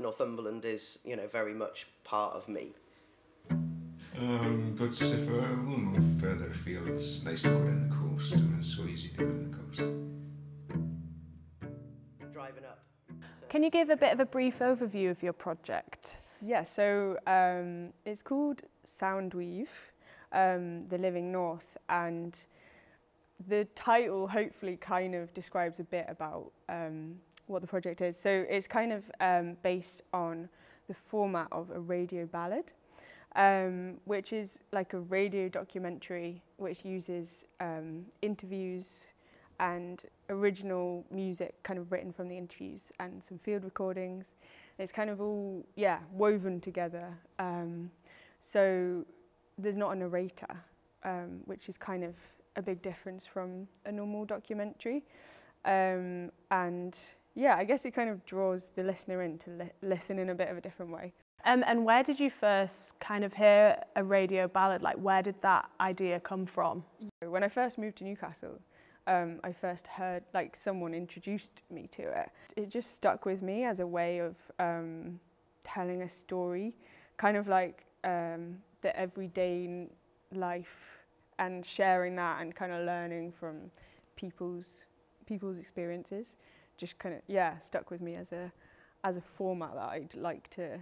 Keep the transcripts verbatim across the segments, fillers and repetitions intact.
Northumberland is, you know, very much part of me. Um, but if I will move further afield, it's nice to go down the coast, and it's so easy to go down the coast. Driving up. Can you give a bit of a brief overview of your project? Yeah, so um, it's called Sound Weave, um, The Living North, and the title hopefully kind of describes a bit about um, what the project is. So it's kind of um, based on the format of a radio ballad, um, which is like a radio documentary which uses um, interviews and original music kind of written from the interviews and some field recordings. It's kind of all, yeah, woven together. Um, so there's not a narrator, um, which is kind of a big difference from a normal documentary. Um, and yeah, I guess it kind of draws the listener in to li listen in a bit of a different way. Um, and where did you first kind of hear a radio ballad? Like, where did that idea come from? When I first moved to Newcastle, um, I first heard, like, someone introduced me to it. It just stuck with me as a way of um, telling a story, kind of like um, the everyday life and sharing that and kind of learning from people's people's experiences. Just kind of, yeah, stuck with me as a as a format that I'd like to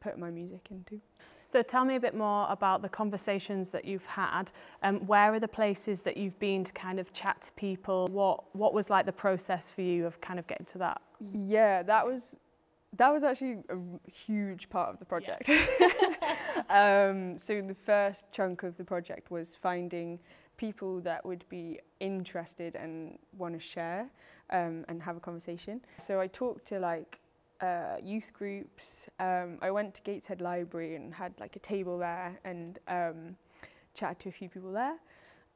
put my music into. So tell me a bit more about the conversations that you've had. Um, where are the places that you've been to kind of chat to people? What what was like the process for you of kind of getting to that? Yeah, that was that was actually a huge part of the project. Yeah. um, so the first chunk of the project was finding people that would be interested and want to share um, and have a conversation. So I talked to like uh, youth groups. Um, I went to Gateshead Library and had like a table there and um, chatted to a few people there.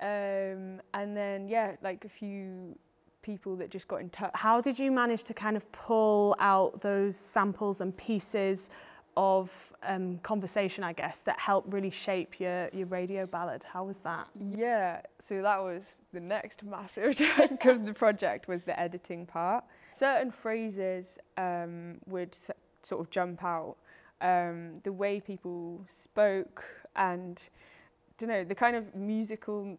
Um, and then, yeah, like a few people that just got in touch. How did you manage to kind of pull out those samples and pieces of um, conversation, I guess, that helped really shape your, your radio ballad? How was that? Yeah, so that was the next massive chunk of the project, was the editing part. Certain phrases um, would s sort of jump out. Um, the way people spoke and, I don't know, the kind of musicalness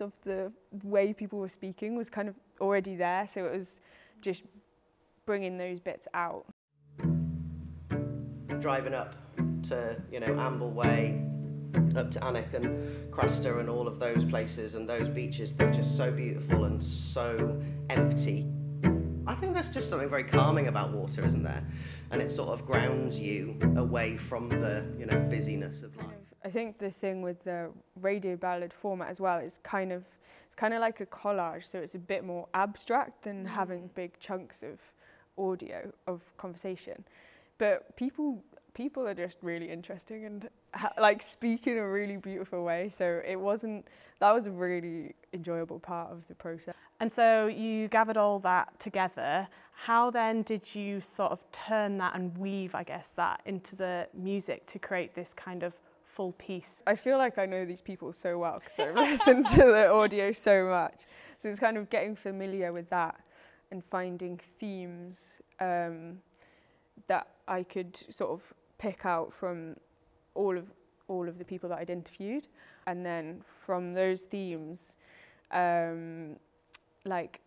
of the way people were speaking was kind of already there, so it was just bringing those bits out. Driving up to, you know, Ambleway, up to Anik and Craster and all of those places and those beaches, they're just so beautiful and so empty. I think there's just something very calming about water, isn't there? And it sort of grounds you away from the, you know, busyness of life. I think the thing with the radio ballad format as well is kind of, it's kind of like a collage, so it's a bit more abstract than having big chunks of audio, of conversation. But people, people are just really interesting and ha like speak in a really beautiful way. So it wasn't, that was a really enjoyable part of the process. And so you gathered all that together. How then did you sort of turn that and weave, I guess, that into the music to create this kind of full piece? I feel like I know these people so well because I've listened to the audio so much. So it's kind of getting familiar with that and finding themes um, that I could sort of pick out from all of all of the people that I'd interviewed, and then from those themes, um, like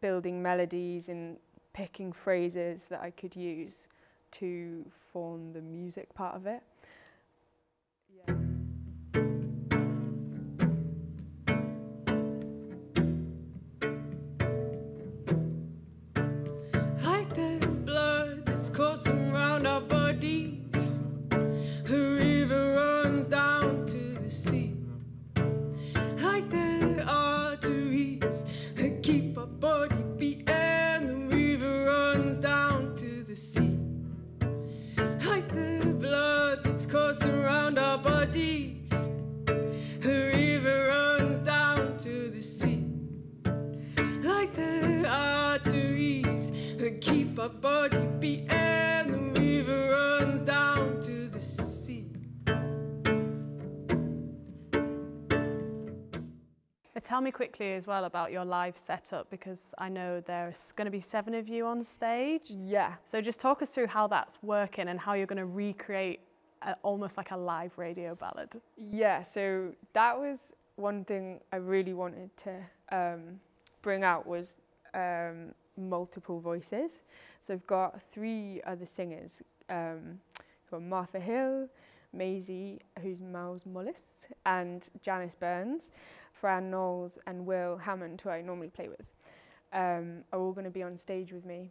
building melodies and picking phrases that I could use to form the music part of it. Yeah. Coursing round our bodies, the river runs down to the sea. Like the arteries that keep our body beat, and the river runs down to the sea. Like the blood that's coursing round our bodies, the river runs down to the sea. Like the arteries that keep our body beat. tell me quickly as well about your live setup, because I know there's going to be seven of you on stage. Yeah. So just talk us through how that's working and how you're going to recreate a, almost like a live radio ballad. Yeah, so that was one thing I really wanted to um, bring out was um, multiple voices. So I've got three other singers, um, who are Martha Hill, Maisie, who's Miles Mollis, and Janice Burns, Fran Knowles and Will Hammond, who I normally play with, um, are all going to be on stage with me.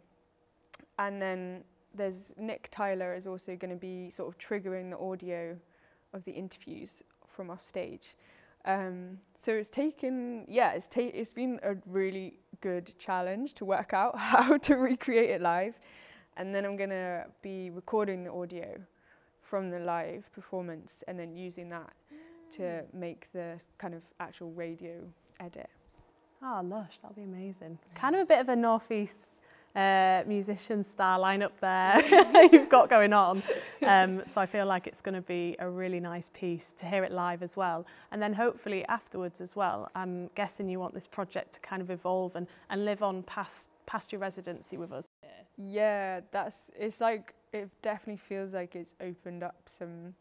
And then there's Nick Tyler is also going to be sort of triggering the audio of the interviews from off stage. Um, so it's taken, yeah, it's, ta it's been a really good challenge to work out how to recreate it live. And then I'm going to be recording the audio from the live performance and then using that mm. to make the kind of actual radio edit. Ah, oh, lush, that'll be amazing. Kind of a bit of a Northeast uh, musician style lineup there you've got going on. Um, so I feel like it's going to be a really nice piece to hear it live as well. And then hopefully afterwards as well, I'm guessing you want this project to kind of evolve and, and live on past, past your residency with us. Yeah, that's, it's like, it definitely feels like it's opened up some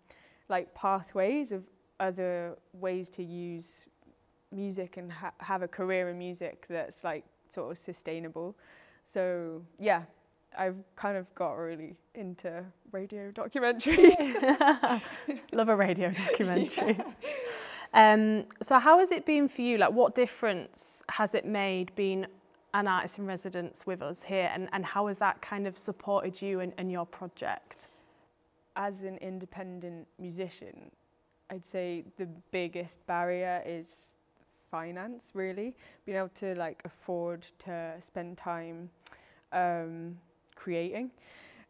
like pathways of other ways to use music and ha have a career in music that's like sort of sustainable. So yeah, I've kind of got really into radio documentaries. Yeah. Love a radio documentary. Yeah. Um, so how has it been for you? Like, what difference has it made being an artist in residence with us here, and, and how has that kind of supported you and, and your project? As an independent musician, I'd say the biggest barrier is finance, really. Being able to like afford to spend time um, creating.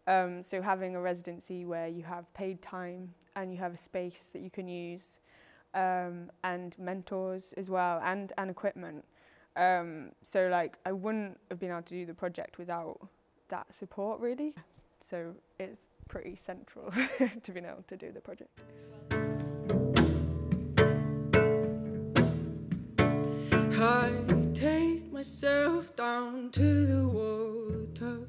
Um, so having a residency where you have paid time and you have a space that you can use, um, and mentors as well, and, and equipment. Um, so like I wouldn't have been able to do the project without that support, really. So it's pretty central to being able to do the project. I take myself down to the water.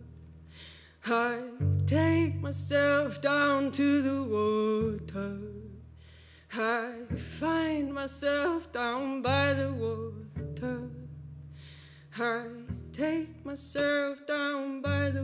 I take myself down to the water. I find myself down by the water. I take myself down by the